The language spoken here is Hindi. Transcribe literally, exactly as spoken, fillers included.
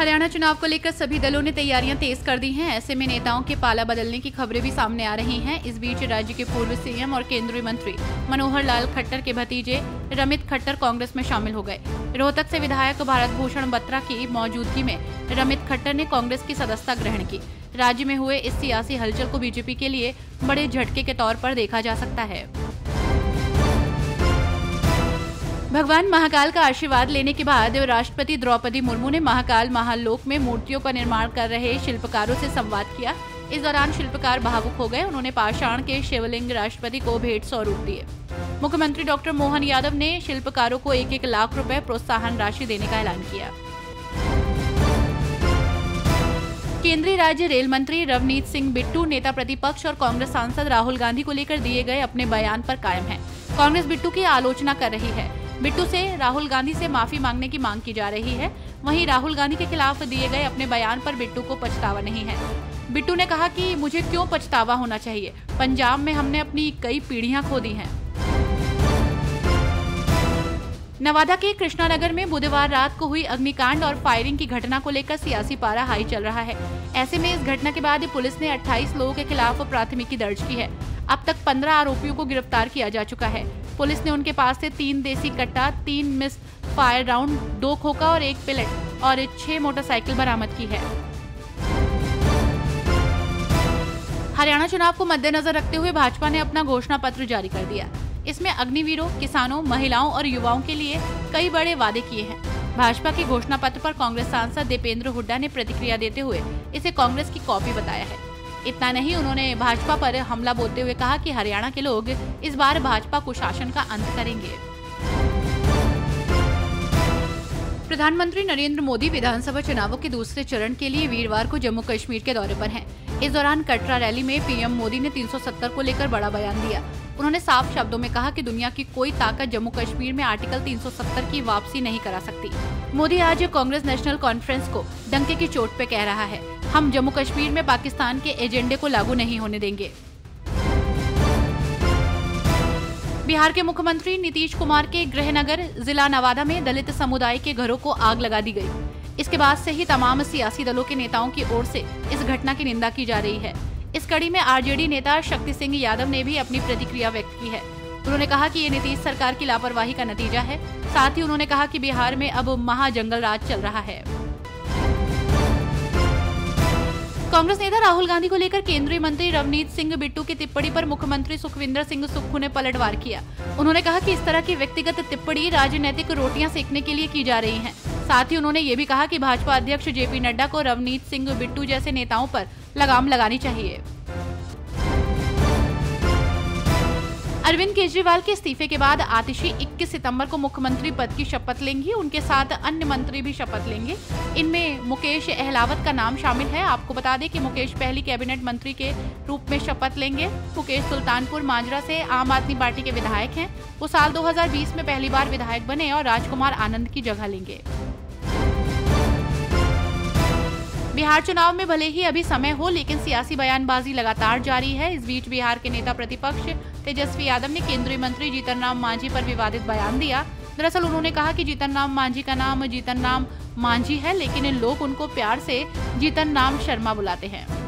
हरियाणा चुनाव को लेकर सभी दलों ने तैयारियां तेज कर दी हैं। ऐसे में नेताओं के पाला बदलने की खबरें भी सामने आ रही हैं। इस बीच राज्य के पूर्व सीएम और केंद्रीय मंत्री मनोहर लाल खट्टर के भतीजे रमित खट्टर कांग्रेस में शामिल हो गए। रोहतक से विधायक भारत भूषण बत्रा की मौजूदगी में रमित खट्टर ने कांग्रेस की सदस्यता ग्रहण की। राज्य में हुए इस सियासी हलचल को बीजेपी के लिए बड़े झटके के तौर पर देखा जा सकता है। भगवान महाकाल का आशीर्वाद लेने के बाद राष्ट्रपति द्रौपदी मुर्मू ने महाकाल महालोक में मूर्तियों का निर्माण कर रहे शिल्पकारों से संवाद किया। इस दौरान शिल्पकार भावुक हो गए। उन्होंने पाषाण के शिवलिंग राष्ट्रपति को भेंट स्वरूप दिए। मुख्यमंत्री डॉक्टर मोहन यादव ने शिल्पकारों को एक एक लाख रुपए प्रोत्साहन राशि देने का ऐलान किया। केंद्रीय राज्य रेल मंत्री रवनीत सिंह बिट्टू नेता प्रतिपक्ष और कांग्रेस सांसद राहुल गांधी को लेकर दिए गए अपने बयान पर कायम है। कांग्रेस बिट्टू की आलोचना कर रही है। बिट्टू से राहुल गांधी से माफी मांगने की मांग की जा रही है। वहीं राहुल गांधी के खिलाफ दिए गए अपने बयान पर बिट्टू को पछतावा नहीं है। बिट्टू ने कहा कि मुझे क्यों पछतावा होना चाहिए, पंजाब में हमने अपनी कई पीढ़ियां खो दी हैं। नवादा के कृष्णानगर में बुधवार रात को हुई अग्निकांड और फायरिंग की घटना को लेकर सियासी पारा हाई चल रहा है। ऐसे में इस घटना के बाद पुलिस ने अट्ठाईस लोगों के खिलाफ प्राथमिकी दर्ज की है। अब तक पंद्रह आरोपियों को गिरफ्तार किया जा चुका है। पुलिस ने उनके पास से तीन देसी कट्टा, तीन मिस फायर राउंड, दो खोखा और एक पिलेट और छह मोटरसाइकिल बरामद की है। हरियाणा चुनाव को मद्देनजर रखते हुए भाजपा ने अपना घोषणा पत्र जारी कर दिया। इसमें अग्निवीरों, किसानों, महिलाओं और युवाओं के लिए कई बड़े वादे किए हैं। भाजपा के घोषणा पत्र पर कांग्रेस सांसद देपेंद्र हुड्डा ने प्रतिक्रिया देते हुए इसे कांग्रेस की कॉपी बताया है। इतना नहीं, उन्होंने भाजपा पर हमला बोलते हुए कहा कि हरियाणा के लोग इस बार भाजपा कुशासन का अंत करेंगे। प्रधानमंत्री नरेंद्र मोदी विधानसभा चुनावों के दूसरे चरण के लिए वीरवार को जम्मू कश्मीर के दौरे पर हैं। इस दौरान कटरा रैली में पीएम मोदी ने तीन सौ सत्तर को लेकर बड़ा बयान दिया। उन्होंने साफ शब्दों में कहा कि दुनिया की कोई ताकत जम्मू कश्मीर में आर्टिकल तीन सौ सत्तर की वापसी नहीं करा सकती। मोदी आज कांग्रेस नेशनल कॉन्फ्रेंस को डंके की चोट पे कह रहा है, हम जम्मू कश्मीर में पाकिस्तान के एजेंडे को लागू नहीं होने देंगे। बिहार के मुख्यमंत्री नीतीश कुमार के गृहनगर जिला नवादा में दलित समुदाय के घरों को आग लगा दी गई। इसके बाद से ही तमाम सियासी दलों के नेताओं की ओर से इस घटना की निंदा की जा रही है। इस कड़ी में आरजेडी नेता शक्ति सिंह यादव ने भी अपनी प्रतिक्रिया व्यक्त की है। उन्होंने कहा कि ये नीतीश सरकार की लापरवाही का नतीजा है। साथ ही उन्होंने कहा कि बिहार में अब महाजंगल राज चल रहा है। कांग्रेस नेता राहुल गांधी को लेकर केंद्रीय मंत्री रवनीत सिंह बिट्टू की टिप्पणी पर मुख्यमंत्री सुखविंदर सिंह सुक्खू ने पलटवार किया। उन्होंने कहा कि इस तरह की व्यक्तिगत टिप्पणी राजनीतिक रोटियां सेकने के लिए की जा रही हैं। साथ ही उन्होंने ये भी कहा कि भाजपा अध्यक्ष जेपी नड्डा को रवनीत सिंह बिट्टू जैसे नेताओं पर लगाम लगानी चाहिए। अरविंद केजरीवाल के इस्तीफे के बाद आतिशी इक्कीस सितंबर को मुख्यमंत्री पद की शपथ लेंगी। उनके साथ अन्य मंत्री भी शपथ लेंगे। इनमें मुकेश अहलावत का नाम शामिल है। आपको बता दें कि मुकेश पहली कैबिनेट मंत्री के रूप में शपथ लेंगे। मुकेश सुल्तानपुर माजरा से आम आदमी पार्टी के विधायक हैं। वो साल दो हज़ार बीस में पहली बार विधायक बने और राजकुमार आनंद की जगह लेंगे। बिहार चुनाव में भले ही अभी समय हो, लेकिन सियासी बयानबाजी लगातार जारी है। इस बीच बिहार के नेता प्रतिपक्ष तेजस्वी यादव ने केंद्रीय मंत्री जीतन राम मांझी पर विवादित बयान दिया। दरअसल उन्होंने कहा कि जीतन राम मांझी का नाम जीतन राम मांझी है, लेकिन लोग उनको प्यार से जीतन राम शर्मा बुलाते हैं।